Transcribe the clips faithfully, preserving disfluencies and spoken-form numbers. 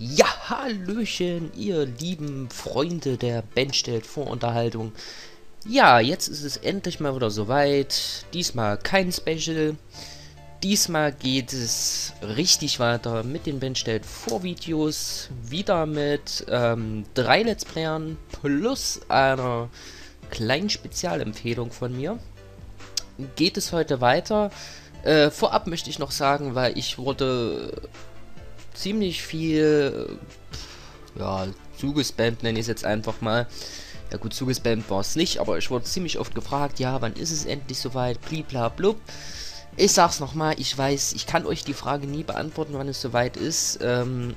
Ja, hallöchen, ihr lieben Freunde der Ben stellt vor Unterhaltung. Ja, jetzt ist es endlich mal wieder soweit. Diesmal kein Special. Diesmal geht es richtig weiter mit den Ben stellt vor Videos. Wieder mit ähm, drei Let's Playern plus einer kleinen Spezialempfehlung von mir. Geht es heute weiter. Äh, vorab möchte ich noch sagen, weil ich wurde ziemlich viel, ja, zugespammt, nenne ich es jetzt einfach mal. Ja gut, zugespammt war es nicht, aber ich wurde ziemlich oft gefragt, ja, wann ist es endlich soweit, blibla blub. Ich sag's nochmal, ich weiß, ich kann euch die Frage nie beantworten, wann es soweit ist, ähm,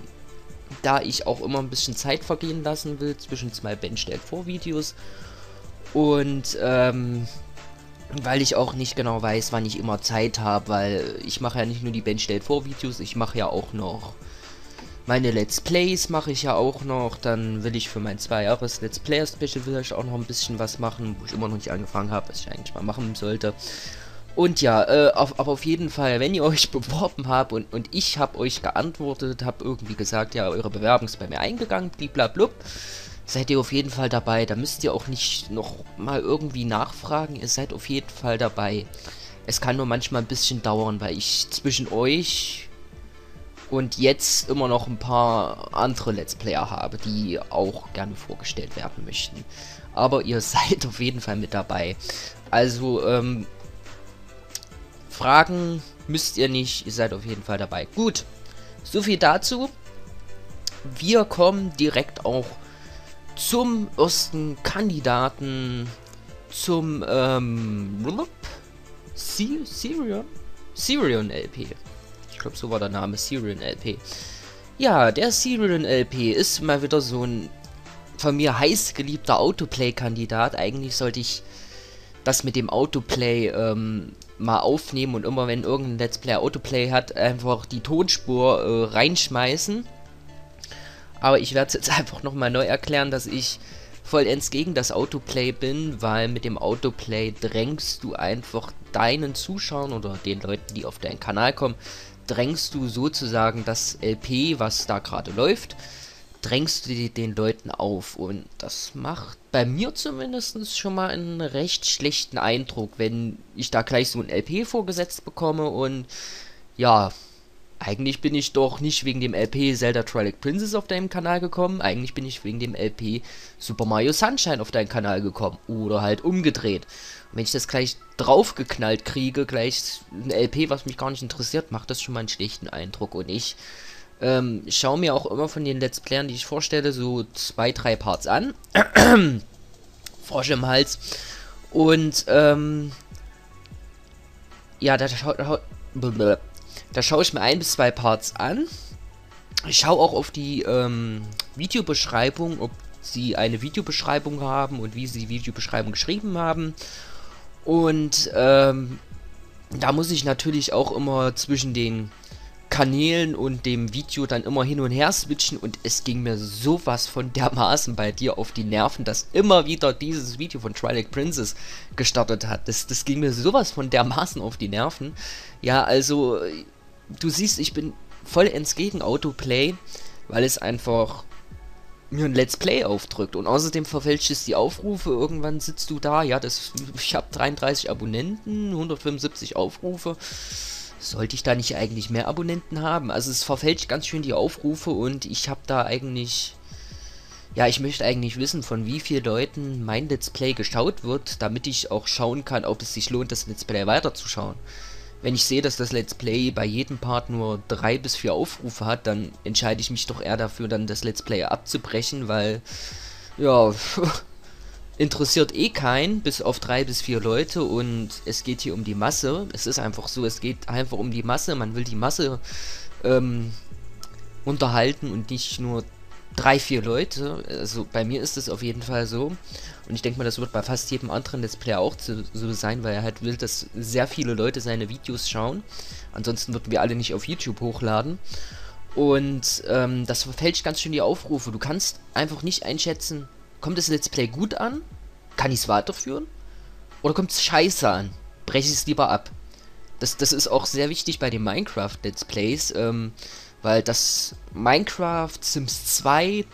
da ich auch immer ein bisschen Zeit vergehen lassen will zwischen zwei Ben stellt vor Videos und, ähm, weil ich auch nicht genau weiß, wann ich immer Zeit habe, weil ich mache ja nicht nur die Ben stellt vor Videos, ich mache ja auch noch meine Let's Plays, mache ich ja auch noch, dann will ich für mein zwei Jahres Let's Player Special will ich auch noch ein bisschen was machen, wo ich immer noch nicht angefangen habe, was ich eigentlich mal machen sollte. Und ja, äh, auf, aber auf jeden Fall, wenn ihr euch beworben habt und, und ich habe euch geantwortet, habe irgendwie gesagt, ja, eure Bewerbung ist bei mir eingegangen, bliblablub. Seid ihr auf jeden Fall dabei, da müsst ihr auch nicht noch mal irgendwie nachfragen, ihr seid auf jeden Fall dabei. Es kann nur manchmal ein bisschen dauern, weil ich zwischen euch und jetzt immer noch ein paar andere Let's Player habe, die auch gerne vorgestellt werden möchten. Aber ihr seid auf jeden Fall mit dabei. Also, ähm, Fragen müsst ihr nicht, ihr seid auf jeden Fall dabei. Gut, so viel dazu. Wir kommen direkt auch zum ersten Kandidaten, zum ähm, SesronLP. Ich glaube, so war der Name, SesronLP. Ja, der SesronLP ist mal wieder so ein von mir heiß geliebter Autoplay-Kandidat. Eigentlich sollte ich das mit dem Autoplay ähm, mal aufnehmen und immer, wenn irgendein Let's Player Autoplay hat, einfach die Tonspur äh, reinschmeißen. Aber ich werde es jetzt einfach nochmal neu erklären, dass ich vollends gegen das Autoplay bin, weil mit dem Autoplay drängst du einfach deinen Zuschauern oder den Leuten, die auf deinen Kanal kommen, drängst du sozusagen das L P, was da gerade läuft, drängst du den Leuten auf. Und das macht bei mir zumindest schon mal einen recht schlechten Eindruck, wenn ich da gleich so ein L P vorgesetzt bekomme und ja. Eigentlich bin ich doch nicht wegen dem L P Zelda Twilight Princess auf deinem Kanal gekommen. Eigentlich bin ich wegen dem L P Super Mario Sunshine auf deinen Kanal gekommen. Oder halt umgedreht. Und wenn ich das gleich draufgeknallt kriege, gleich ein L P, was mich gar nicht interessiert, macht das schon mal einen schlechten Eindruck. Und ich ähm, schaue mir auch immer von den Let's Playern, die ich vorstelle, so zwei, drei Parts an. Frosch im Hals. Und, ähm... ja, da schaut... Da schaue ich mir ein bis zwei Parts an. Ich schaue auch auf die ähm, Videobeschreibung, ob sie eine Videobeschreibung haben und wie sie die Videobeschreibung geschrieben haben. Und ähm, da muss ich natürlich auch immer zwischen den Kanälen und dem Video dann immer hin und her switchen. Und es ging mir sowas von dermaßen bei dir auf die Nerven, dass immer wieder dieses Video von Twilight Princess gestartet hat. Das, das ging mir sowas von dermaßen auf die Nerven. Ja, also, du siehst, ich bin vollends gegen Autoplay, weil es einfach mir ein Let's Play aufdrückt. Und außerdem verfälscht es die Aufrufe. Irgendwann sitzt du da, ja, das, ich habe dreiunddreißig Abonnenten, hundertfünfundsiebzig Aufrufe. Sollte ich da nicht eigentlich mehr Abonnenten haben? Also es verfälscht ganz schön die Aufrufe und ich habe da eigentlich... Ja, ich möchte eigentlich wissen, von wie vielen Leuten mein Let's Play geschaut wird, damit ich auch schauen kann, ob es sich lohnt, das Let's Play weiterzuschauen. Wenn ich sehe, dass das Let's Play bei jedem Part nur drei bis vier Aufrufe hat, dann entscheide ich mich doch eher dafür, dann das Let's Play abzubrechen, weil... Ja... interessiert eh keinen, bis auf drei bis vier Leute und es geht hier um die Masse. Es ist einfach so, es geht einfach um die Masse. Man will die Masse ähm, unterhalten und nicht nur drei, vier Leute. Also bei mir ist es auf jeden Fall so. Und ich denke mal, das wird bei fast jedem anderen Let's Player auch zu, so sein, weil er halt will, dass sehr viele Leute seine Videos schauen. Ansonsten würden wir alle nicht auf YouTube hochladen. Und ähm, das verfälscht ganz schön die Aufrufe. Du kannst einfach nicht einschätzen, kommt das Let's Play gut an? Kann ich es weiterführen? Oder kommt es scheiße an? Breche ich es lieber ab? Das, das ist auch sehr wichtig bei den Minecraft Let's Plays. Ähm, Weil das Minecraft, Sims zwei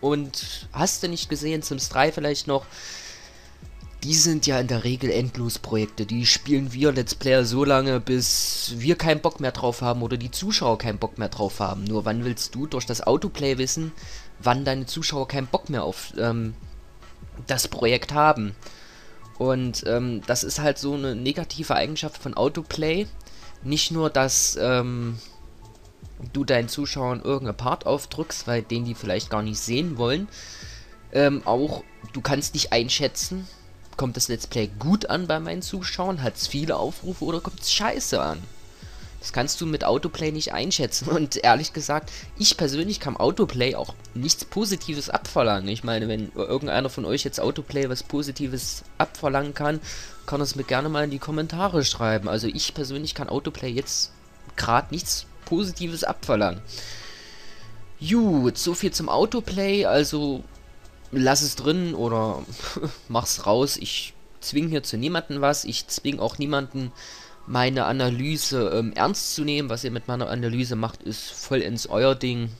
und hast du nicht gesehen, Sims drei vielleicht noch, die sind ja in der Regel Endlosprojekte. Die spielen wir Let's Player so lange, bis wir keinen Bock mehr drauf haben oder die Zuschauer keinen Bock mehr drauf haben. Nur wann willst du durch das Autoplay wissen, wann deine Zuschauer keinen Bock mehr auf ähm, das Projekt haben? Und ähm, das ist halt so eine negative Eigenschaft von Autoplay. Nicht nur, dass ähm, du deinen Zuschauern irgendeinen Part aufdrückst, weil den die vielleicht gar nicht sehen wollen. Ähm, auch, du kannst dich einschätzen. Kommt das Let's Play gut an bei meinen Zuschauern? Hat es viele Aufrufe oder kommt es scheiße an? Das kannst du mit Autoplay nicht einschätzen. Und ehrlich gesagt, ich persönlich kann Autoplay auch nichts Positives abverlangen. Ich meine, wenn irgendeiner von euch jetzt Autoplay was Positives abverlangen kann, kann es mir gerne mal in die Kommentare schreiben. Also ich persönlich kann Autoplay jetzt gerade nichts Positives abverlangen. Gut, so viel zum Autoplay. Also lass es drin oder mach's raus. Ich zwinge hier zu niemanden was. Ich zwinge auch niemanden, meine Analyse ähm, ernst zu nehmen. Was ihr mit meiner Analyse macht, ist vollends euer Ding.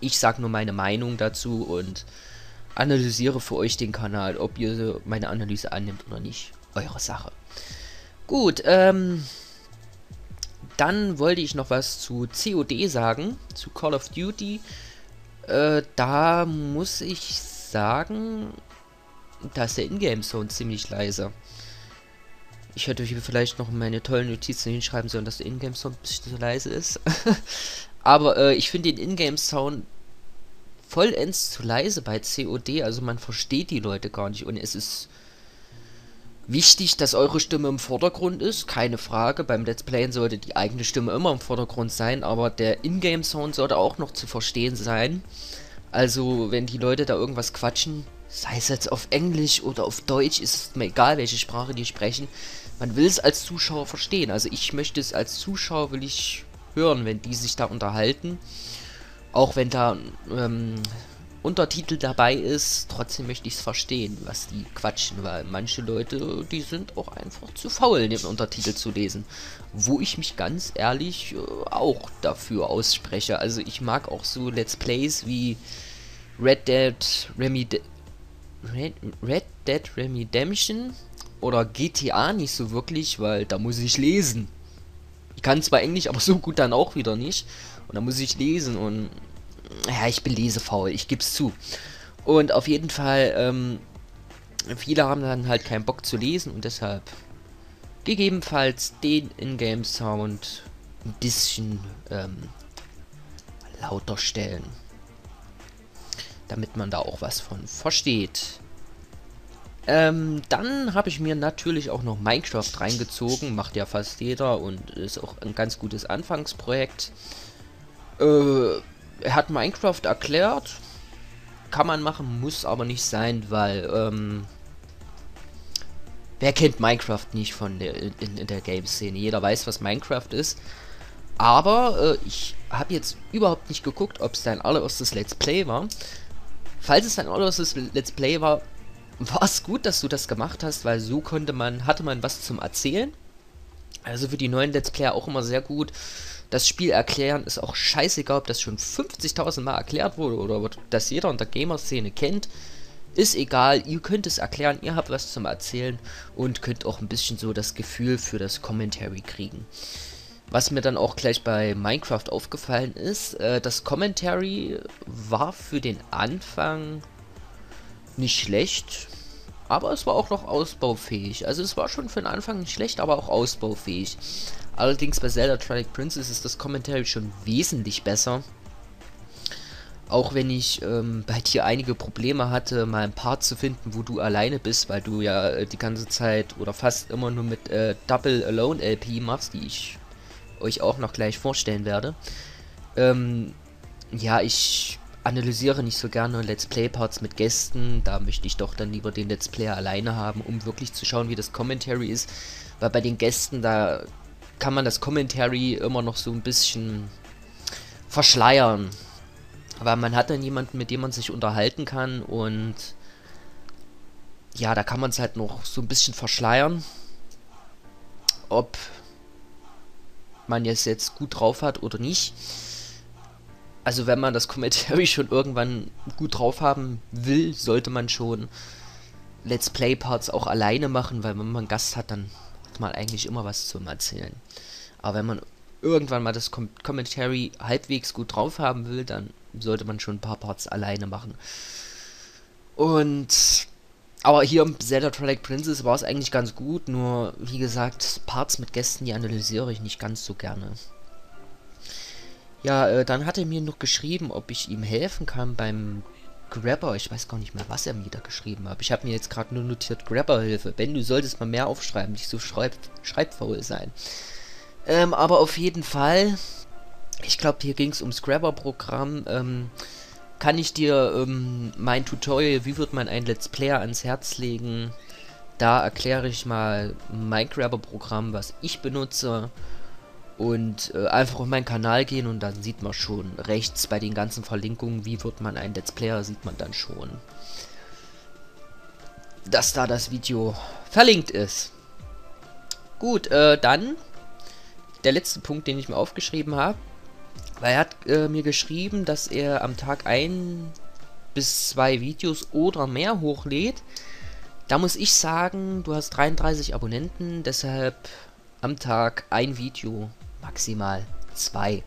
Ich sag nur meine Meinung dazu und analysiere für euch den Kanal. Ob ihr meine Analyse annimmt oder nicht, eure Sache. Gut, ähm... dann wollte ich noch was zu C O D sagen, zu Call of Duty. Äh, da muss ich sagen, da ist der Ingame-Sound ziemlich leise. Ich hätte hier vielleicht noch meine tollen Notizen hinschreiben sollen, dass der Ingame-Sound ein bisschen zu leise ist. Aber äh, ich finde den Ingame-Sound vollends zu leise bei C O D. Also man versteht die Leute gar nicht. Und es ist wichtig, dass eure Stimme im Vordergrund ist. Keine Frage. Beim Let's Playen sollte die eigene Stimme immer im Vordergrund sein. Aber der Ingame-Sound sollte auch noch zu verstehen sein. Also wenn die Leute da irgendwas quatschen, sei es jetzt auf Englisch oder auf Deutsch, ist mir egal, welche Sprache die sprechen. Man will es als Zuschauer verstehen. Also ich möchte es als Zuschauer, will ich hören, wenn die sich da unterhalten. Auch wenn da ähm, Untertitel dabei ist, trotzdem möchte ich es verstehen, was die quatschen. Weil manche Leute, die sind auch einfach zu faul, den Untertitel zu lesen. Wo ich mich ganz ehrlich äh, auch dafür ausspreche. Also ich mag auch so Let's Plays wie Red Dead Remedy... Red, Red Dead Redemption oder G T A nicht so wirklich, weil da muss ich lesen. Ich kann zwar Englisch, aber so gut dann auch wieder nicht. Und da muss ich lesen und ja, ich bin lesefaul, ich gebe es zu. Und auf jeden Fall, ähm, viele haben dann halt keinen Bock zu lesen und deshalb gegebenenfalls den Ingame-Sound ein bisschen ähm, lauter stellen, damit man da auch was von versteht. Ähm, dann habe ich mir natürlich auch noch Minecraft reingezogen. Macht ja fast jeder und ist auch ein ganz gutes Anfangsprojekt. Äh, er hat Minecraft erklärt. Kann man machen, muss aber nicht sein, weil, ähm, wer kennt Minecraft nicht von der, in, in der Game-Szene? Jeder weiß, was Minecraft ist. Aber, äh, ich habe jetzt überhaupt nicht geguckt, ob es dein allererstes Let's Play war. Falls es dein allererstes Let's Play war, war es gut, dass du das gemacht hast, weil so konnte man, hatte man was zum Erzählen. Also für die neuen Let's Player auch immer sehr gut. Das Spiel erklären ist auch scheißegal, ob das schon fünfzigtausend Mal erklärt wurde oder ob das jeder in der Gamer-Szene kennt. Ist egal, ihr könnt es erklären, ihr habt was zum Erzählen und könnt auch ein bisschen so das Gefühl für das Commentary kriegen. Was mir dann auch gleich bei Minecraft aufgefallen ist, äh, das Commentary war für den Anfang nicht schlecht, aber es war auch noch ausbaufähig. Also es war schon für den Anfang nicht schlecht, aber auch ausbaufähig. Allerdings bei Zelda Twilight Princess ist das Commentary schon wesentlich besser. Auch wenn ich ähm, bei dir einige Probleme hatte, mal ein Part zu finden, wo du alleine bist, weil du ja äh, die ganze Zeit oder fast immer nur mit äh, Double Alone L P machst, die ich euch auch noch gleich vorstellen werde. Ähm, ja, ich analysiere nicht so gerne Let's Play Parts mit Gästen. Da möchte ich doch dann lieber den Let's Player alleine haben, um wirklich zu schauen, wie das Commentary ist. Weil bei den Gästen, da kann man das Commentary immer noch so ein bisschen verschleiern. Weil man hat dann jemanden, mit dem man sich unterhalten kann und ja, da kann man es halt noch so ein bisschen verschleiern. Ob man jetzt, jetzt gut drauf hat oder nicht. Also wenn man das Commentary schon irgendwann gut drauf haben will, sollte man schon Let's Play Parts auch alleine machen, weil wenn man einen Gast hat, dann hat man eigentlich immer was zum Erzählen. Aber wenn man irgendwann mal das Com Commentary halbwegs gut drauf haben will, dann sollte man schon ein paar Parts alleine machen. Und aber hier im Zelda Twilight Princess war es eigentlich ganz gut, nur wie gesagt, Parts mit Gästen, die analysiere ich nicht ganz so gerne. Ja, äh, dann hat er mir noch geschrieben, ob ich ihm helfen kann beim Grabber. Ich weiß gar nicht mehr, was er mir da geschrieben hat. Ich habe mir jetzt gerade nur notiert, Grabber-Hilfe. Ben, du solltest mal mehr aufschreiben, nicht so schreib schreibfaul sein. Ähm, aber auf jeden Fall, ich glaube, hier ging es ums Grabber-Programm. Ähm, kann ich dir ähm, mein Tutorial, wie wird man ein Let's Player, ans Herz legen? Da erkläre ich mal mein Grabber-Programm, was ich benutze. Und äh, einfach auf meinen Kanal gehen und dann sieht man schon rechts bei den ganzen Verlinkungen, wie wird man ein Let's Player, sieht man dann schon, dass da das Video verlinkt ist. Gut, äh, dann der letzte Punkt, den ich mir aufgeschrieben habe, weil er hat äh, mir geschrieben, dass er am Tag ein bis zwei Videos oder mehr hochlädt. Da muss ich sagen, du hast dreiunddreißig Abonnenten, deshalb am Tag ein Video, maximal zwei.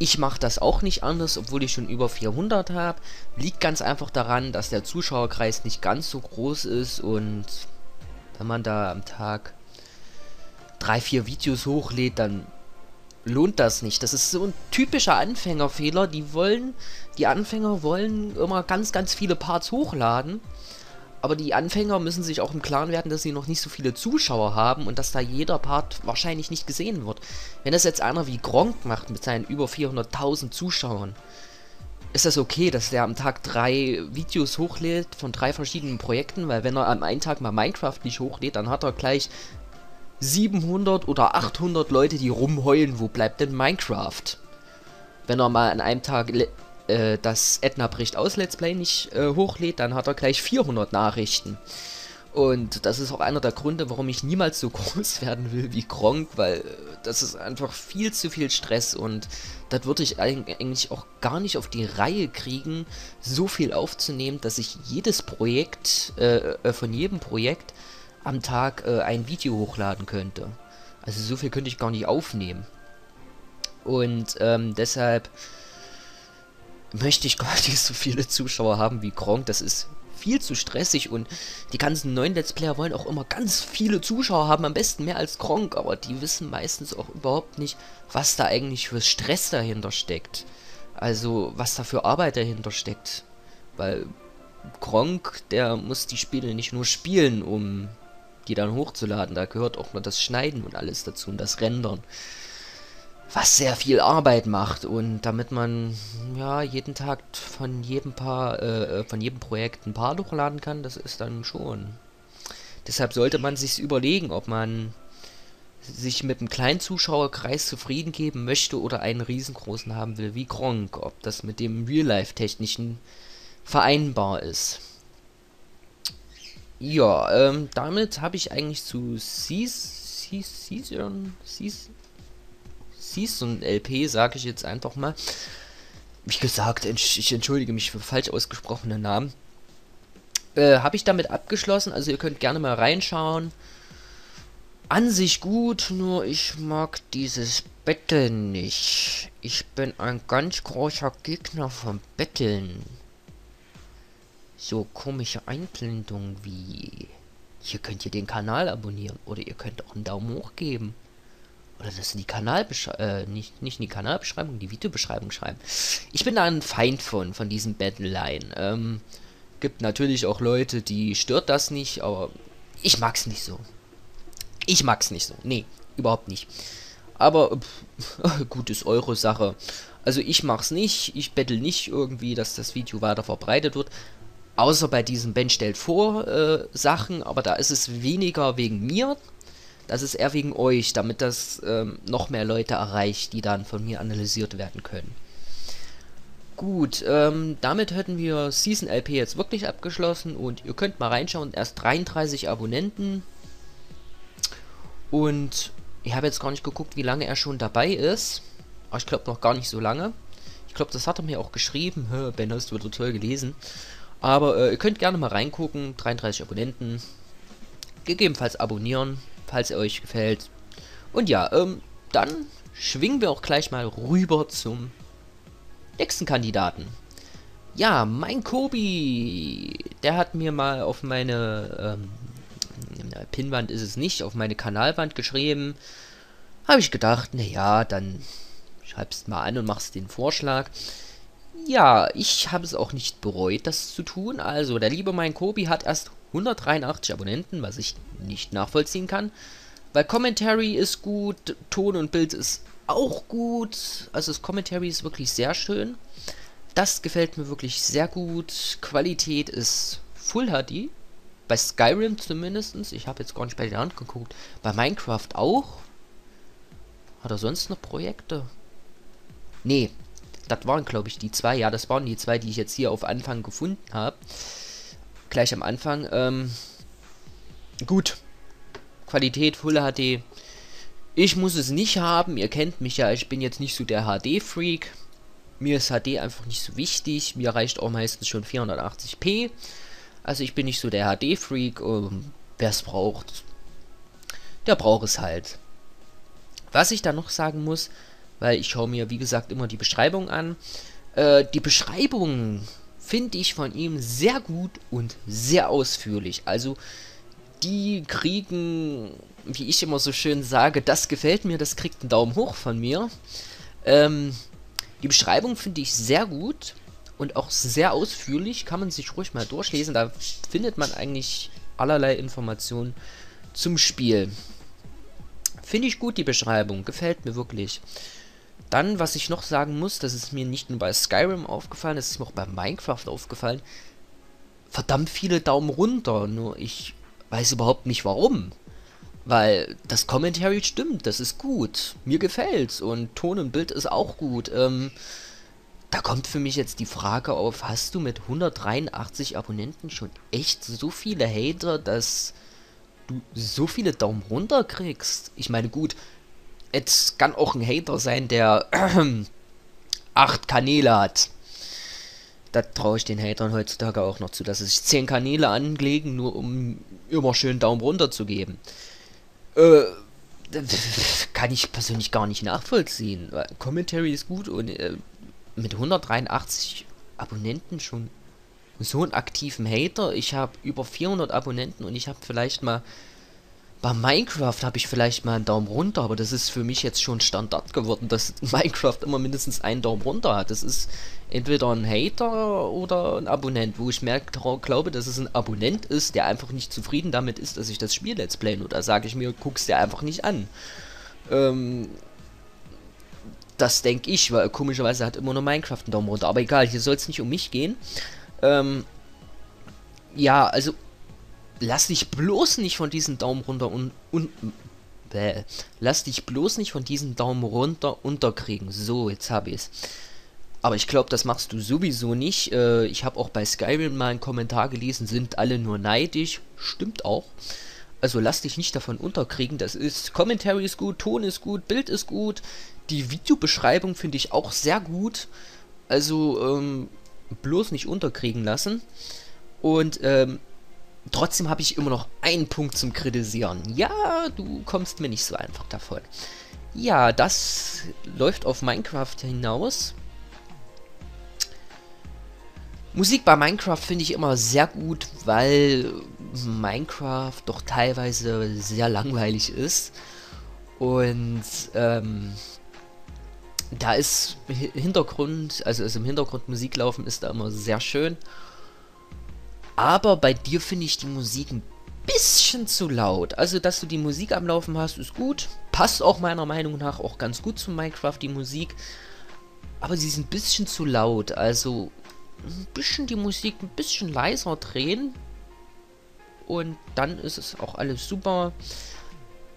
Ich mache das auch nicht anders, obwohl ich schon über vierhundert habe. Liegt ganz einfach daran, dass der Zuschauerkreis nicht ganz so groß ist und wenn man da am Tag drei, vier Videos hochlädt, dann lohnt das nicht. Das ist so ein typischer Anfängerfehler. Die wollen, die Anfänger wollen immer ganz, ganz viele Parts hochladen. Aber die Anfänger müssen sich auch im Klaren werden, dass sie noch nicht so viele Zuschauer haben und dass da jeder Part wahrscheinlich nicht gesehen wird. Wenn das jetzt einer wie Gronkh macht mit seinen über vierhunderttausend Zuschauern, ist das okay, dass der am Tag drei Videos hochlädt von drei verschiedenen Projekten, weil wenn er am einen Tag mal Minecraft nicht hochlädt, dann hat er gleich siebenhundert oder achthundert Leute, die rumheulen, wo bleibt denn Minecraft? Wenn er mal an einem Tag das Edna bricht aus Let's Play nicht äh, hochlädt, dann hat er gleich vierhundert Nachrichten. Und das ist auch einer der Gründe, warum ich niemals so groß werden will wie Gronkh, weil das ist einfach viel zu viel Stress und das würde ich eigentlich auch gar nicht auf die Reihe kriegen, so viel aufzunehmen, dass ich jedes Projekt, äh, von jedem Projekt am Tag äh, ein Video hochladen könnte. Also so viel könnte ich gar nicht aufnehmen. Und ähm, deshalb möchte ich gar nicht so viele Zuschauer haben wie Gronkh, das ist viel zu stressig und die ganzen neuen Let's Player wollen auch immer ganz viele Zuschauer haben, am besten mehr als Gronkh, aber die wissen meistens auch überhaupt nicht, was da eigentlich für Stress dahinter steckt, also was da für Arbeit dahinter steckt, weil Gronkh, der muss die Spiele nicht nur spielen, um die dann hochzuladen, da gehört auch noch das Schneiden und alles dazu und das Rendern, was sehr viel Arbeit macht und damit man ja jeden Tag von jedem paar äh, von jedem Projekt ein paar hochladen kann, das ist dann schon. Deshalb sollte man sich überlegen, ob man sich mit einem kleinen Zuschauerkreis zufrieden geben möchte oder einen riesengroßen haben will wie Gronkh, ob das mit dem Real-Life-Technischen vereinbar ist. Ja, ähm, damit habe ich eigentlich zu Season SesronLP, sage ich jetzt einfach mal. Wie gesagt, entsch ich entschuldige mich für falsch ausgesprochene Namen. Äh, habe ich damit abgeschlossen, also ihr könnt gerne mal reinschauen. An sich gut, nur ich mag dieses Betteln nicht. Ich bin ein ganz großer Gegner vom Betteln. So komische Einblendungen wie... Hier könnt ihr den Kanal abonnieren oder ihr könnt auch einen Daumen hoch geben. Oder das in die Kanalbeschreibung, äh, nicht, nicht in die Kanalbeschreibung, die Videobeschreibung schreiben. Ich bin da ein Feind von, von diesen Battle-Line. Ähm, gibt natürlich auch Leute, die stört das nicht, aber ich mag's nicht so. Ich mag's nicht so. Nee, überhaupt nicht. Aber, pff, gutes Euro-Sache. Also ich mach's nicht, ich battle nicht irgendwie, dass das Video weiter verbreitet wird. Außer bei diesen Ben stellt vor äh, Sachen, aber da ist es weniger wegen mir. Das ist eher wegen euch, damit das ähm, noch mehr Leute erreicht, die dann von mir analysiert werden können. Gut, ähm, damit hätten wir SesronLP jetzt wirklich abgeschlossen und ihr könnt mal reinschauen, erst dreiunddreißig Abonnenten. Und ich habe jetzt gar nicht geguckt, wie lange er schon dabei ist. Aber ich glaube noch gar nicht so lange. Ich glaube, das hat er mir auch geschrieben. Hä, Ben, hast du wieder toll gelesen. Aber äh, ihr könnt gerne mal reingucken. dreiunddreißig Abonnenten. Gegebenenfalls abonnieren, falls er euch gefällt. Und ja, ähm, dann schwingen wir auch gleich mal rüber zum nächsten Kandidaten. Ja, Minekobiii. Der hat mir mal auf meine ähm, Pinnwand ist es nicht, auf meine Kanalwand geschrieben. Habe ich gedacht, naja, dann schreibst mal an und machst den Vorschlag. Ja, ich habe es auch nicht bereut, das zu tun. Also, der liebe Minekobiii hat erst hundertdreiundachtzig Abonnenten, was ich nicht nachvollziehen kann. Weil Commentary ist gut, Ton und Bild ist auch gut. Also das Commentary ist wirklich sehr schön. Das gefällt mir wirklich sehr gut. Qualität ist Full H D. Bei Skyrim zumindest. Ich habe jetzt gar nicht bei der Hand geguckt. Bei Minecraft auch. Hat er sonst noch Projekte? Nee, das waren glaube ich die zwei. Ja, das waren die zwei, die ich jetzt hier auf Anfang gefunden habe. Gleich am Anfang. Ähm, gut. Qualität, Full H D. Ich muss es nicht haben. Ihr kennt mich ja. Ich bin jetzt nicht so der H D-Freak. Mir ist H D einfach nicht so wichtig. Mir reicht auch meistens schon vierhundertachtzig p. Also ich bin nicht so der H D-Freak. Ähm, wer es braucht, der braucht es halt. Was ich da noch sagen muss, weil ich schaue mir, wie gesagt, immer die Beschreibung an. Äh, die Beschreibung finde ich von ihm sehr gut und sehr ausführlich. Also die kriegen, wie ich immer so schön sage, das gefällt mir, das kriegt einen Daumen hoch von mir. Ähm, die Beschreibung finde ich sehr gut und auch sehr ausführlich, kann man sich ruhig mal durchlesen, da findet man eigentlich allerlei Informationen zum Spiel. Finde ich gut, die Beschreibung, gefällt mir wirklich. Dann, was ich noch sagen muss, das ist mir nicht nur bei Skyrim aufgefallen, das ist mir auch bei Minecraft aufgefallen, verdammt viele Daumen runter, nur ich weiß überhaupt nicht warum, weil das Commentary stimmt, das ist gut, mir gefällt's und Ton und Bild ist auch gut. Ähm, da kommt für mich jetzt die Frage auf, hast du mit hundertdreiundachtzig Abonnenten schon echt so viele Hater, dass du so viele Daumen runter kriegst? Ich meine, gut, jetzt kann auch ein Hater sein, der äh, acht Kanäle hat. Da traue ich den Hatern heutzutage auch noch zu, dass sie sich zehn Kanäle anlegen, nur um immer schön Daumen runter zu geben. Äh, kann ich persönlich gar nicht nachvollziehen. Weil Commentary ist gut und äh, mit hundertdreiundachtzig Abonnenten schon so einen aktiven Hater. Ich habe über vierhundert Abonnenten und ich habe vielleicht mal, bei Minecraft habe ich vielleicht mal einen Daumen runter, aber das ist für mich jetzt schon Standard geworden, dass Minecraft immer mindestens einen Daumen runter hat. Das ist entweder ein Hater oder ein Abonnent, wo ich merke, glaube, dass es ein Abonnent ist, der einfach nicht zufrieden damit ist, dass ich das Spiel Let's Playen. Oder sage ich mir, guck's dir einfach nicht an. Ähm, das denke ich, weil komischerweise hat immer nur Minecraft einen Daumen runter. Aber egal, hier soll es nicht um mich gehen. Ähm, ja, also lass dich bloß nicht von diesem Daumen runter und, und bäh, lass dich bloß nicht von diesem Daumen runter unterkriegen. So, jetzt habe ich es. Aber ich glaube, das machst du sowieso nicht. Äh, ich habe auch bei Skyrim mal einen Kommentar gelesen, sind alle nur neidisch. Stimmt auch. Also lass dich nicht davon unterkriegen. Das ist, Commentary ist gut, Ton ist gut, Bild ist gut. Die Videobeschreibung finde ich auch sehr gut. Also ähm, bloß nicht unterkriegen lassen. Und ähm, trotzdem habe ich immer noch einen Punkt zum Kritisieren. Ja, du kommst mir nicht so einfach davon. Ja, das läuft auf Minecraft hinaus. Musik bei Minecraft finde ich immer sehr gut, weil Minecraft doch teilweise sehr langweilig ist. Und ähm, da ist Hintergrund, also, also im Hintergrund Musik laufen ist da immer sehr schön. Aber bei dir finde ich die Musik ein bisschen zu laut. Also, dass du die Musik am Laufen hast, ist gut. Passt auch meiner Meinung nach auch ganz gut zu Minecraft, die Musik. Aber sie ist ein bisschen zu laut. Also, ein bisschen die Musik ein bisschen leiser drehen. Und dann ist es auch alles super.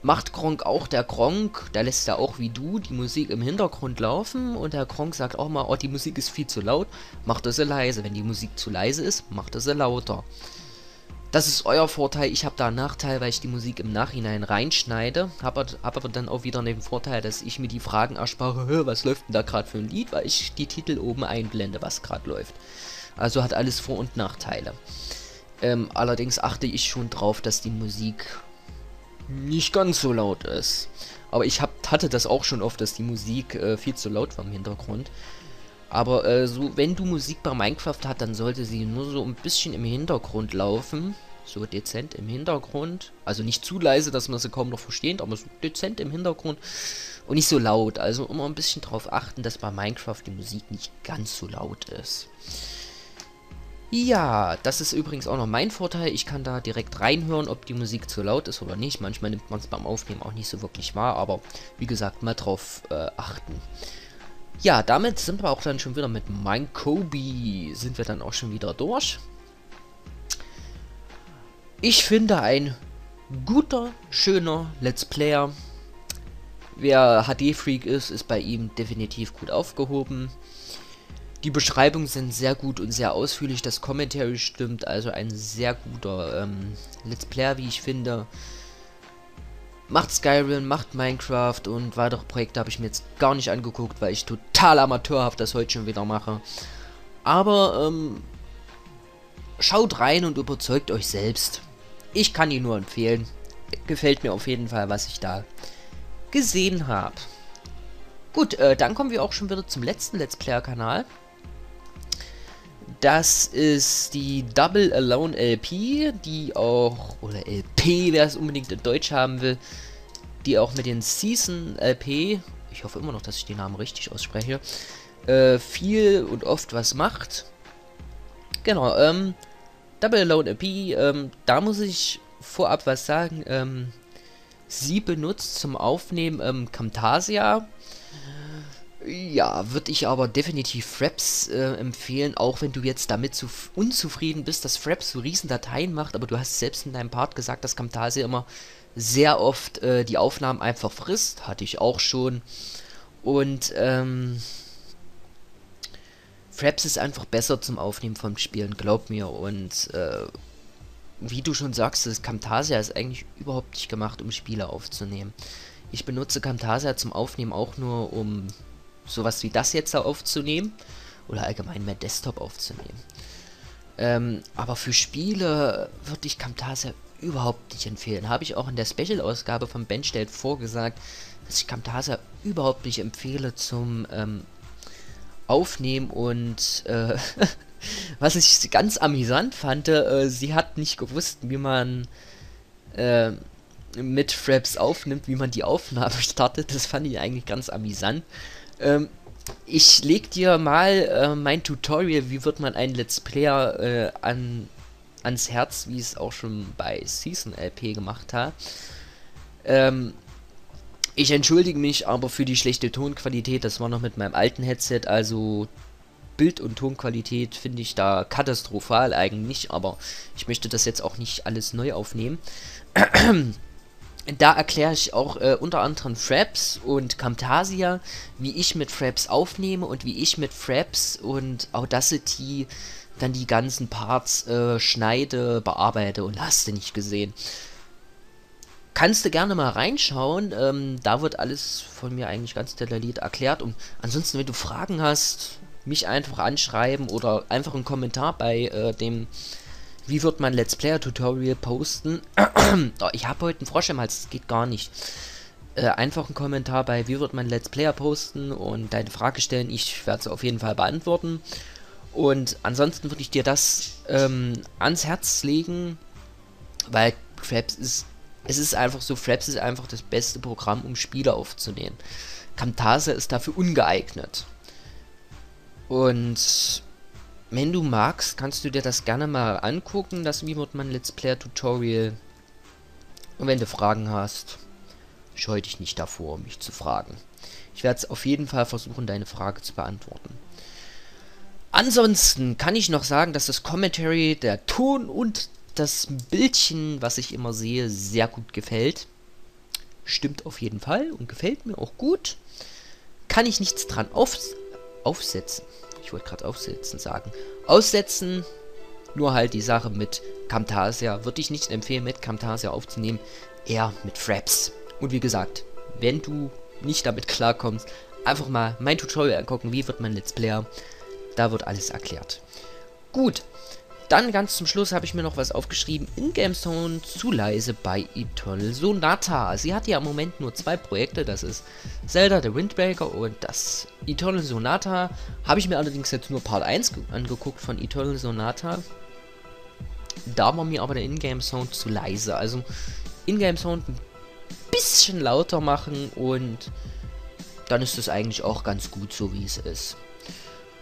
Macht Gronkh auch, der Gronkh, der lässt ja auch wie du die Musik im Hintergrund laufen und der Gronkh sagt auch mal, oh, die Musik ist viel zu laut, macht das leise. Wenn die Musik zu leise ist, macht das lauter. Das ist euer Vorteil, ich habe da einen Nachteil, weil ich die Musik im Nachhinein reinschneide. Habe hab aber dann auch wieder den Vorteil, dass ich mir die Fragen erspare, was läuft denn da gerade für ein Lied, weil ich die Titel oben einblende, was gerade läuft. Also hat alles Vor- und Nachteile. Ähm, allerdings achte ich schon drauf, dass die Musik nicht ganz so laut ist. Aber ich hab, hatte das auch schon oft, dass die Musik äh, viel zu laut war im Hintergrund. Aber äh, so, wenn du Musik bei Minecraft hast, dann sollte sie nur so ein bisschen im Hintergrund laufen. So dezent im Hintergrund. Also nicht zu leise, dass man sie kaum noch versteht, aber so dezent im Hintergrund. Und nicht so laut. Also immer ein bisschen drauf achten, dass bei Minecraft die Musik nicht ganz so laut ist. Ja, das ist übrigens auch noch mein Vorteil. Ich kann da direkt reinhören, ob die Musik zu laut ist oder nicht. Manchmal nimmt man es beim Aufnehmen auch nicht so wirklich wahr. Aber wie gesagt, mal drauf äh, achten. Ja, damit sind wir auch dann schon wieder mit Minekobiii. Sind wir dann auch schon wieder durch. Ich finde, ein guter, schöner Let's Player. Wer H D-Freak ist, ist bei ihm definitiv gut aufgehoben. Die Beschreibungen sind sehr gut und sehr ausführlich. Das Commentary stimmt. Also ein sehr guter ähm, Let's Player, wie ich finde. Macht Skyrim, macht Minecraft und weitere Projekte habe ich mir jetzt gar nicht angeguckt, weil ich total amateurhaft das heute schon wieder mache. Aber ähm, schaut rein und überzeugt euch selbst. Ich kann ihn nur empfehlen. Gefällt mir auf jeden Fall, was ich da gesehen habe. Gut, äh, dann kommen wir auch schon wieder zum letzten Let's Player-Kanal. Das ist die Double Alone L P, die auch, oder L P, wer es unbedingt in Deutsch haben will, die auch mit den SesronLP, ich hoffe immer noch, dass ich den Namen richtig ausspreche, äh, viel und oft was macht. Genau, ähm, Double Alone L P, ähm, da muss ich vorab was sagen, ähm, sie benutzt zum Aufnehmen ähm, Camtasia. Ja, würde ich aber definitiv Fraps äh, empfehlen, auch wenn du jetzt damit zu unzufrieden bist, dass Fraps so riesen Dateien macht, aber du hast selbst in deinem Part gesagt, dass Camtasia immer sehr oft äh, die Aufnahmen einfach frisst, hatte ich auch schon. Und ähm, Fraps ist einfach besser zum Aufnehmen von Spielen, glaub mir. Und äh, wie du schon sagst, das Camtasia ist eigentlich überhaupt nicht gemacht, um Spiele aufzunehmen. Ich benutze Camtasia zum Aufnehmen auch nur, um sowas wie das jetzt da aufzunehmen. Oder allgemein mehr Desktop aufzunehmen. Ähm, aber für Spiele würde ich Camtasia überhaupt nicht empfehlen. Habe ich auch in der Special-Ausgabe von Ben stellt vor gesagt, dass ich Camtasia überhaupt nicht empfehle zum ähm, Aufnehmen. Und äh, was ich ganz amüsant fand, äh, sie hat nicht gewusst, wie man äh, mit Fraps aufnimmt, wie man die Aufnahme startet. Das fand ich eigentlich ganz amüsant. Ähm, ich leg dir mal äh, mein Tutorial, wie wird man ein Let's Player äh, an, ans Herz, wie es auch schon bei SesronLP gemacht hat. Ähm, ich entschuldige mich aber für die schlechte Tonqualität, das war noch mit meinem alten Headset, also Bild- und Tonqualität finde ich da katastrophal eigentlich, aber ich möchte das jetzt auch nicht alles neu aufnehmen. Da erkläre ich auch äh, unter anderem Fraps und Camtasia, wie ich mit Fraps aufnehme und wie ich mit Fraps und Audacity dann die ganzen Parts äh, schneide, bearbeite und hast du nicht gesehen. Kannst du gerne mal reinschauen, ähm, da wird alles von mir eigentlich ganz detailliert erklärt. Und ansonsten, wenn du Fragen hast, mich einfach anschreiben oder einfach einen Kommentar bei äh, dem... Wie wird man Let's Player Tutorial posten? Oh, ich habe heute einen Frosch im Hals, das geht gar nicht. Äh, einfach einen Kommentar bei Wie wird man Let's Player posten und deine Frage stellen. Ich werde sie auf jeden Fall beantworten. Und ansonsten würde ich dir das ähm, ans Herz legen, weil Fraps ist, es ist einfach so, Fraps ist einfach das beste Programm, um Spiele aufzunehmen. Camtasia ist dafür ungeeignet. Und wenn du magst, kannst du dir das gerne mal angucken, das Wie wird man Let's Player Tutorial. Und wenn du Fragen hast, scheue dich nicht davor, mich zu fragen. Ich werde es auf jeden Fall versuchen, deine Frage zu beantworten. Ansonsten kann ich noch sagen, dass das Commentary, der Ton und das Bildchen, was ich immer sehe, sehr gut gefällt. Stimmt auf jeden Fall und gefällt mir auch gut. Kann ich nichts dran aufs- aufsetzen. Ich wollte gerade aufsetzen sagen. Aussetzen. Nur halt die Sache mit Camtasia würde ich nicht empfehlen, mit Camtasia aufzunehmen, eher mit Fraps. Und wie gesagt, wenn du nicht damit klarkommst, einfach mal mein Tutorial angucken, wie wird man Let's Player. Da wird alles erklärt. Gut, dann ganz zum Schluss habe ich mir noch was aufgeschrieben. In-Game-Sound zu leise bei Eternal Sonata. Sie hat ja im Moment nur zwei Projekte, das ist Zelda, The Wind Waker und das Eternal Sonata. Habe ich mir allerdings jetzt nur Part eins angeguckt von Eternal Sonata. Da war mir aber der In-Game-Sound zu leise. Also In-Game-Sound ein bisschen lauter machen und dann ist es eigentlich auch ganz gut so, wie es ist.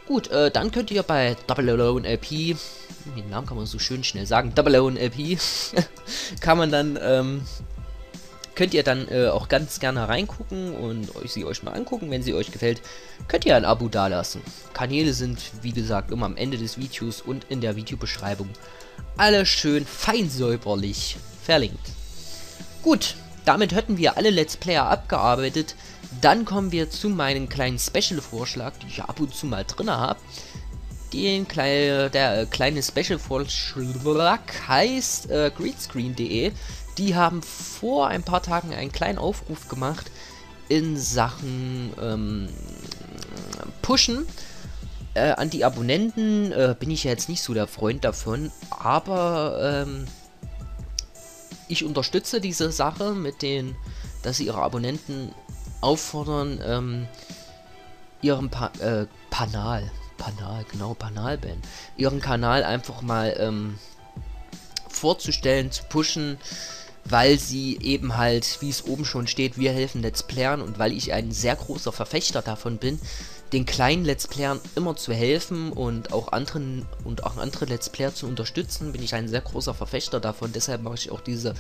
Gut, äh, dann könnt ihr bei Double Alone L P, den Namen kann man so schön schnell sagen, Double Alone L P, kann man dann, ähm, könnt ihr dann äh, auch ganz gerne reingucken und euch sie euch mal angucken. Wenn sie euch gefällt, könnt ihr ein Abo dalassen. Kanäle sind, wie gesagt, immer am Ende des Videos und in der Videobeschreibung alle schön feinsäuberlich verlinkt. Gut, damit hätten wir alle Let's Player abgearbeitet. Dann kommen wir zu meinem kleinen Special-Vorschlag, die ich ab und zu mal drin habe. Den Klei der äh, kleine Special-Vorschlag heißt äh, GreenScreen.de. Die haben vor ein paar Tagen einen kleinen Aufruf gemacht in Sachen ähm, Pushen äh, an die Abonnenten. Äh, bin ich ja jetzt nicht so der Freund davon, aber ähm, ich unterstütze diese Sache mit den, dass sie ihre Abonnenten auffordern, ähm, ihren pa äh, Panal, Panal, genau, Panal-Ben, ihren Kanal einfach mal, ähm, vorzustellen, zu pushen, weil sie eben halt, wie es oben schon steht, wir helfen Let's Playern, und weil ich ein sehr großer Verfechter davon bin, den kleinen Let's Playern immer zu helfen und auch anderen und auch andere Let's Player zu unterstützen, bin ich ein sehr großer Verfechter davon. Deshalb mache ich auch diese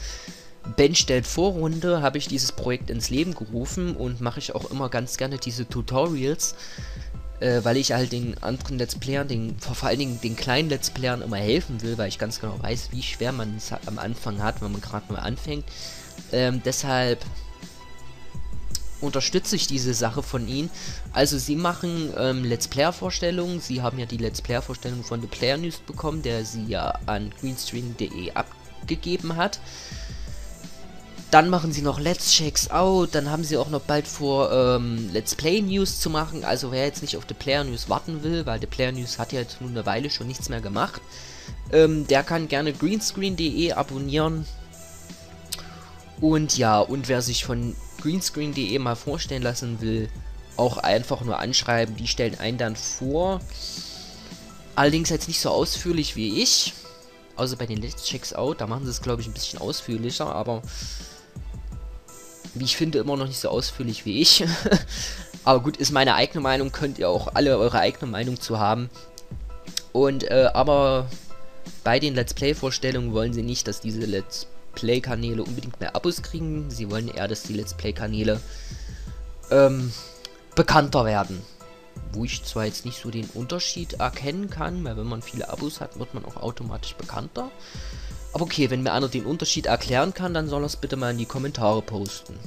Ben stellt vor Runde, habe ich dieses Projekt ins Leben gerufen, und mache ich auch immer ganz gerne diese Tutorials, äh, weil ich halt den anderen Let's Playern, den, vor allen Dingen den kleinen Let's Playern immer helfen will, weil ich ganz genau weiß, wie schwer man es am Anfang hat, wenn man gerade mal anfängt. Ähm, deshalb unterstütze ich diese Sache von ihnen. Also sie machen ähm, Let's Player Vorstellungen. Sie haben ja die Let's Player Vorstellung von The Player News bekommen, der sie ja an GreenScreen.de abgegeben hat. Dann machen sie noch Let's Checks Out, dann haben sie auch noch bald vor, ähm, Let's Play News zu machen. Also wer jetzt nicht auf The Player News warten will, weil The Player News hat ja jetzt nun eine Weile schon nichts mehr gemacht, ähm, der kann gerne GreenScreen.de abonnieren. Und ja, und wer sich von GreenScreen.de mal vorstellen lassen will, auch einfach nur anschreiben, die stellen einen dann vor. Allerdings jetzt nicht so ausführlich wie ich, außer bei den Let's Checks Out, da machen sie es, glaube ich, ein bisschen ausführlicher, aber wie ich finde, immer noch nicht so ausführlich wie ich. Aber gut, ist meine eigene Meinung, könnt ihr auch alle eure eigene Meinung zu haben. Und, äh, aber bei den Let's Play-Vorstellungen wollen sie nicht, dass diese Let's Play-Kanäle unbedingt mehr Abos kriegen. Sie wollen eher, dass die Let's Play-Kanäle, ähm, bekannter werden. Wo ich zwar jetzt nicht so den Unterschied erkennen kann, weil wenn man viele Abos hat, wird man auch automatisch bekannter. Aber okay, wenn mir einer den Unterschied erklären kann, dann soll er es bitte mal in die Kommentare posten.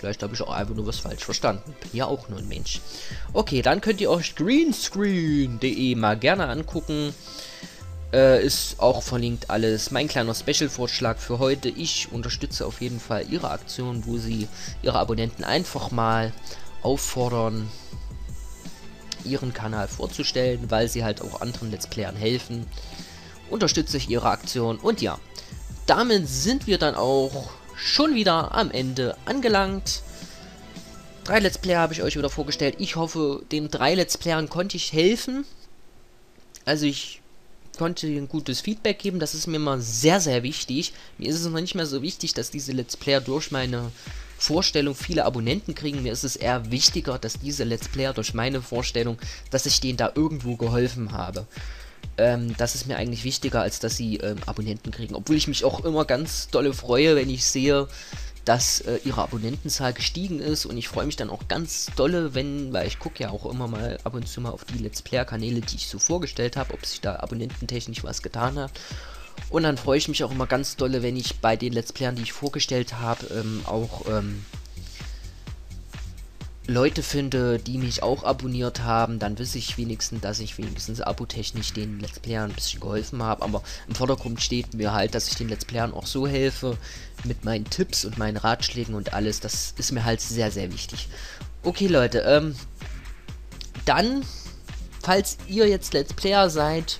Vielleicht habe ich auch einfach nur was falsch verstanden. Bin ja auch nur ein Mensch. Okay, dann könnt ihr euch GreenScreen.de mal gerne angucken. Äh, ist auch verlinkt alles. Mein kleiner Special-Vorschlag für heute. Ich unterstütze auf jeden Fall ihre Aktion, wo sie ihre Abonnenten einfach mal auffordern, ihren Kanal vorzustellen, weil sie halt auch anderen Let's Playern helfen. Unterstütze ich ihre Aktion. Und ja, damit sind wir dann auch schon wieder am Ende angelangt. Drei Let's Player habe ich euch wieder vorgestellt. Ich hoffe, den drei Let's Playern konnte ich helfen. Also ich konnte ein gutes Feedback geben. Das ist mir immer sehr, sehr wichtig. Mir ist es noch nicht mehr so wichtig, dass diese Let's Player durch meine Vorstellung viele Abonnenten kriegen. Mir ist es eher wichtiger, dass diese Let's Player durch meine Vorstellung, dass ich denen da irgendwo geholfen habe. Ähm, das ist mir eigentlich wichtiger, als dass sie ähm, Abonnenten kriegen. Obwohl ich mich auch immer ganz dolle freue, wenn ich sehe, dass äh, ihre Abonnentenzahl gestiegen ist. Und ich freue mich dann auch ganz dolle, wenn, weil ich gucke ja auch immer mal ab und zu mal auf die Let's Player-Kanäle, die ich so vorgestellt habe, ob sich da abonnententechnisch was getan hat. Und dann freue ich mich auch immer ganz dolle, wenn ich bei den Let's Playern, die ich vorgestellt habe, ähm, auch ähm, Leute finde, die mich auch abonniert haben, dann wisse ich wenigstens, dass ich wenigstens abotechnisch den Let's Playern ein bisschen geholfen habe. Aber im Vordergrund steht mir halt, dass ich den Let's Playern auch so helfe, mit meinen Tipps und meinen Ratschlägen und alles. Das ist mir halt sehr, sehr wichtig. Okay, Leute, ähm, dann, falls ihr jetzt Let's Player seid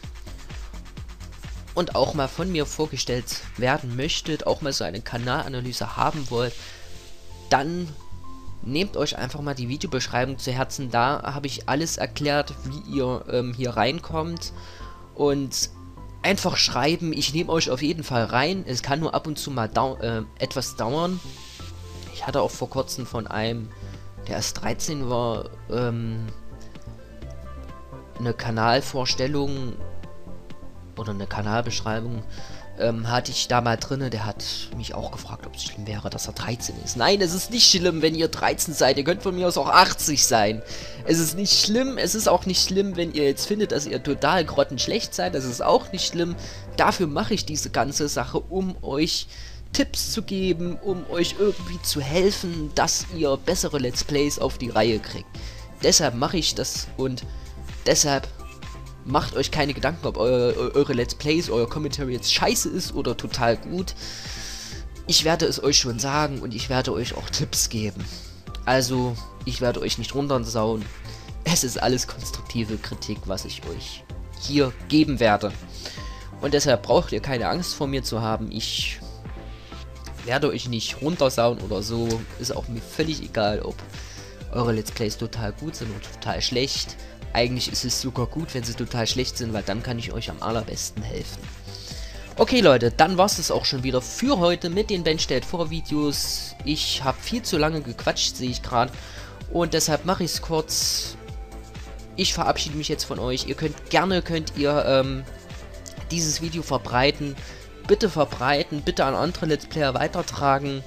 und auch mal von mir vorgestellt werden möchtet, auch mal so eine Kanalanalyse haben wollt, dann nehmt euch einfach mal die Videobeschreibung zu Herzen, da habe ich alles erklärt, wie ihr ähm, hier reinkommt, und einfach schreiben, ich nehme euch auf jeden Fall rein, es kann nur ab und zu mal dau äh, etwas dauern. Ich hatte auch vor kurzem von einem, der erst dreizehn war, ähm, eine Kanalvorstellung oder eine Kanalbeschreibung, Ähm, hatte ich da mal drinne, der hat mich auch gefragt, ob es schlimm wäre, dass er dreizehn ist. Nein, es ist nicht schlimm, wenn ihr dreizehn seid. Ihr könnt von mir aus auch achtzig sein. Es ist nicht schlimm. Es ist auch nicht schlimm, wenn ihr jetzt findet, dass ihr total grottenschlecht seid. Das ist auch nicht schlimm. Dafür mache ich diese ganze Sache, um euch Tipps zu geben, um euch irgendwie zu helfen, dass ihr bessere Let's Plays auf die Reihe kriegt. Deshalb mache ich das und deshalb macht euch keine Gedanken, ob eu eure Let's Plays, euer Commentary jetzt scheiße ist oder total gut. Ich werde es euch schon sagen und ich werde euch auch Tipps geben. Also, ich werde euch nicht runtersauen. Es ist alles konstruktive Kritik, was ich euch hier geben werde. Und deshalb braucht ihr keine Angst vor mir zu haben. Ich werde euch nicht runtersauen oder so. Ist auch mir völlig egal, ob eure Let's Plays total gut sind oder total schlecht. Eigentlich ist es sogar gut, wenn sie total schlecht sind, weil dann kann ich euch am allerbesten helfen. Okay, Leute, dann war es das auch schon wieder für heute mit den Ben stellt vor Videos. Ich habe viel zu lange gequatscht, sehe ich gerade. Und deshalb mache ich es kurz. Ich verabschiede mich jetzt von euch. Ihr könnt gerne, könnt ihr ähm, dieses Video verbreiten. Bitte verbreiten, bitte an andere Let's Player weitertragen.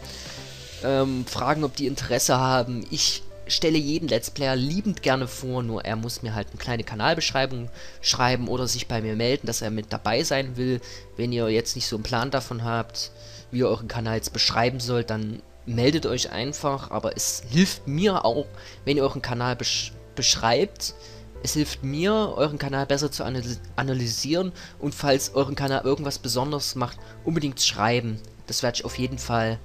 Ähm, fragen, ob die Interesse haben. Ich stelle jeden Let's Player liebend gerne vor, nur er muss mir halt eine kleine Kanalbeschreibung schreiben oder sich bei mir melden, dass er mit dabei sein will. Wenn ihr jetzt nicht so einen Plan davon habt, wie ihr euren Kanal jetzt beschreiben sollt, dann meldet euch einfach, aber es hilft mir auch, wenn ihr euren Kanal besch- beschreibt. Es hilft mir, euren Kanal besser zu analys- analysieren, und falls euren Kanal irgendwas Besonderes macht, unbedingt schreiben. Das werde ich auf jeden Fall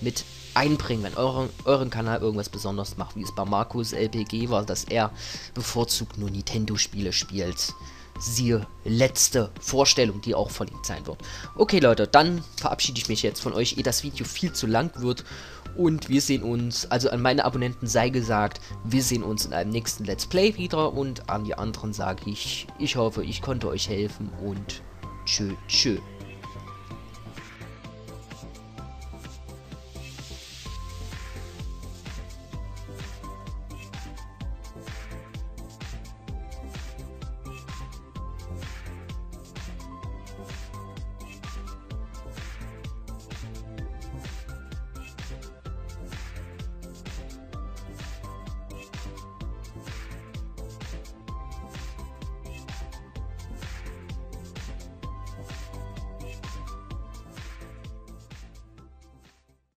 mit einbringen, wenn eure, euren Kanal irgendwas Besonderes macht, wie es bei Markus L P G war, dass er bevorzugt nur Nintendo-Spiele spielt. Siehe letzte Vorstellung, die auch verlinkt sein wird. Okay, Leute, dann verabschiede ich mich jetzt von euch, ehe das Video viel zu lang wird, und wir sehen uns, also an meine Abonnenten sei gesagt, wir sehen uns in einem nächsten Let's Play wieder, und an die anderen sage ich, ich hoffe, ich konnte euch helfen, und tschö, tschö.